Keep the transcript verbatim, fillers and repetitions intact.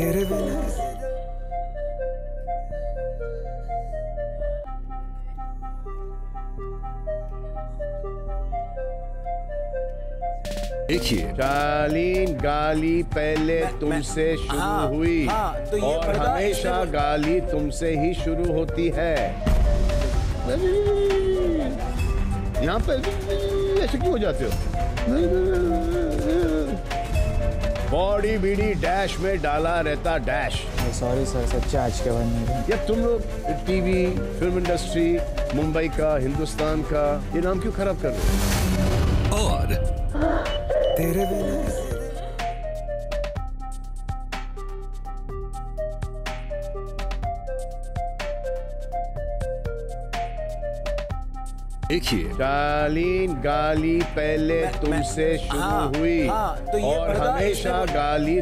तेरे बिना। देखिए शालीन, गाली पहले तुमसे शुरू हाँ, हुई हाँ, तो ये और हमेशा गाली तुमसे ही शुरू होती है। यहाँ पर ऐसे क्यों हो जाते हो? बॉडी बीडी डैश में डाला रहता डैश। सॉरी सर, सच्चा आज के बाद नहीं। या तुम लोग टीवी, फिल्म इंडस्ट्री, मुंबई का, हिंदुस्तान का ये नाम क्यों खराब कर रहे हो? और तेरे बिना देखिए शालीन, गाली पहले तुमसे शुरू हुई और हमेशा गाली